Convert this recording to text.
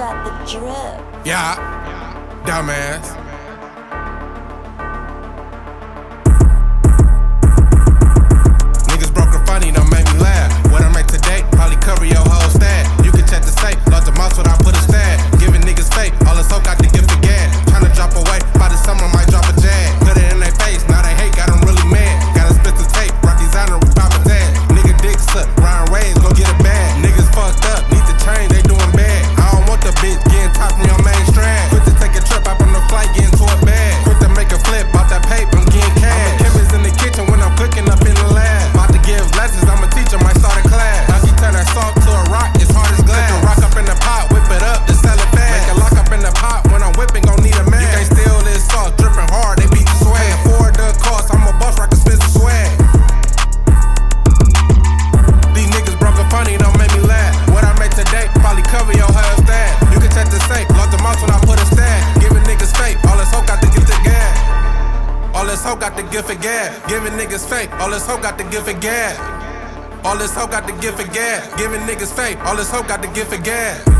got the drip. Yeah, dumbass. Niggas broke and funny, don't make me laugh. What I make today, probably cover your whole stack. You can check the safe, lost the mouse when I put a stab. Giving niggas fake, all this hope got the gift of gab. Tryna drop away, by the summer might drop a jag. Put it in their face, now they hate, got them really mad. Gotta spit the tape, rock designer, we pop a tag. Nigga dick slip, Ryan Ray's gon' get a bag. Niggas fucked up, need to change, they doing bad. I don't want the bitch getting top me on main strand. Quick to take a trip, hop on the flight, get into a bag. Quick to make a flip, bought that paper, I'm getting cash. I'm a chemist in the kitchen when I'm cooking up in the lab. About to give lessons, I'm a teacher, might start a class. Now she turn that salt to a rock, it's hard as glass. Put the rock up in the pot, whip it up, then sell it fast. Make a lock up in the pot, when I'm whipping, gon' need a man. You can't steal this sauce, dripping hard, they beat the swag. Can't afford the cost, I'm a boss, rock expensive swag. These niggas broke and funny, don't make me laugh. What I make today, probably cover your whole stack. You can check the safe, lost the mouse when I put a stack. Giving niggas fake, all this hope got the gift of gab. All this hope got the gift of gab. Giving niggas fake, all this hope got the gift of gab. All this hope got the gift of gab. Giving niggas fake, all this hope got the gift of gab.